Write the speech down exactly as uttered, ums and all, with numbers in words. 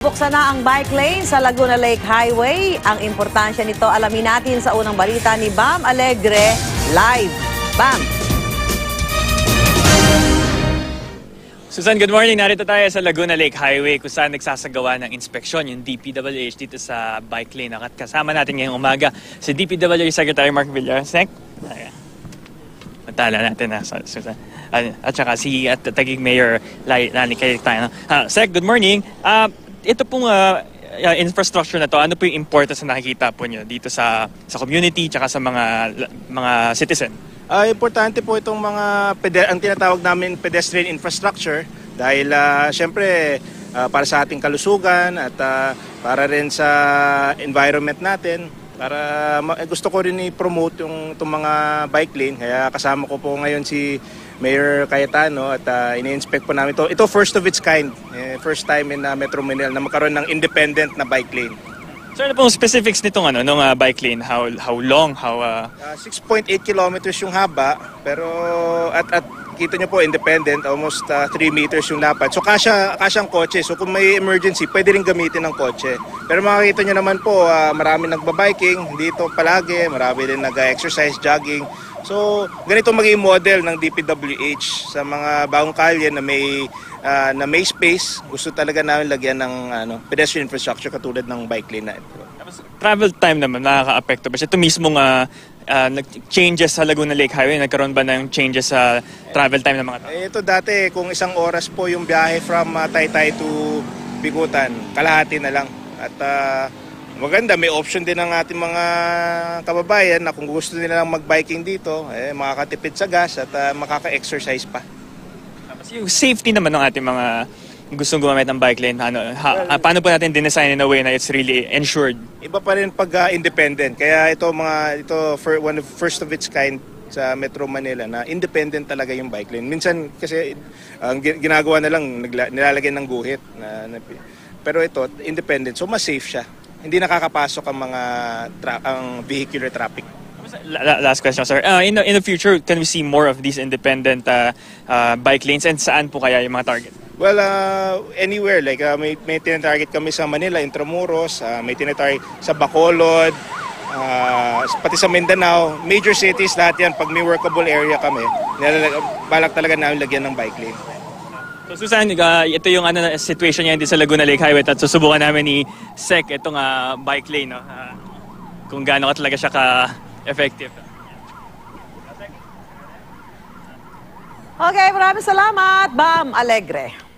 Buksan na ang bike lane sa Laguna Lake Highway. Ang importansya nito alamin natin sa unang balita ni Bam Alegre live. Bam! Susan, good morning. Narito tayo sa Laguna Lake Highway kung saan nagsasagawa ng inspeksyon yung D P W H dito sa bike lane. At kasama natin ngayong umaga si D P W H Secretary Mark Villar. Sec? Matala natin na, Susan. At saka si at Taguig Mayor Cayetano. Sec, good morning. Uh, Ito pong uh, infrastructure na to, ano po yung importance na nakikita po nyo dito sa sa community tsaka sa mga mga citizen? Uh, importante po itong mga ang tinatawag namin pedestrian infrastructure dahil uh, syempre uh, para sa ating kalusugan at uh, para rin sa environment natin. Para eh, gusto ko rin i-promote yung itong mga bike lane. Kaya kasama ko po ngayon si Mayor Cayetano at uh, ini-inspect po namin ito. Ito first of its kind. Eh, first time in uh, Metro Manila na magkaroon ng independent na bike lane. Sir, ano pong specifics nitong ano, nung, uh, bike lane? How, how long? How uh... uh, six point eight kilometers yung haba. Pero at, at kita nyo po independent. Almost uh, three meters yung lapad. So kasya, kasya ang kotse. So kung may emergency, pwede rin gamitin ang kotse. Pero makikita nyo naman po, uh, marami nagbabiking dito palagi, marami din nag-exercise, jogging. So ganito magiging model ng D P W H sa mga bagong kalye na may, uh, na may space. Gusto talaga namin lagyan ng ano, pedestrian infrastructure katulad ng bike lane na ito. Travel time naman, nakaka-apekto ba siya? Ito mismong uh, uh, changes sa Laguna Lake Highway, nagkaroon ba ng changes sa travel time ng mga tao? Ito dati, kung isang oras po yung biyahe from uh, Taytay to Bigotan, kalahati na lang. At uh, maganda, may option din ng ating mga kababayan na kung gusto nila mag-biking dito, eh, makakatipid sa gas at uh, makaka-exercise pa. Yung safety naman ng ating mga gustong gumamit ng bike lane, ano, ha, well, paano po natin dinesign in a way na it's really ensured? Iba pa rin pag uh, independent. Kaya ito, mga, ito for one of, first of its kind sa Metro Manila na independent talaga yung bike lane. Minsan kasi ang uh, ginagawa na lang, nilalagay ng guhit na, na pero ito, independent, so mas safe siya. Hindi nakakapasok ang mga tra- ang vehicular traffic. Last question, sir. Uh, in, the, in the future, can we see more of these independent uh, uh, bike lanes? And saan po kaya yung mga target? Well, uh, anywhere. Like, uh, may, may tinatarget kami sa Manila, Intramuros, uh, may tinatarget sa Bacolod, uh, pati sa Mindanao. Major cities, lahat yan. Pag may workable area kami, balak talaga namin lagyan ng bike lane. So Susan, uh, ito yung ano, situation niya sa Laguna Lake Highway at susubukan namin ni Sec itong uh, bike lane, no? Uh, kung gaano ka talaga siya ka-effective. Okay, maraming salamat, Bam Alegre.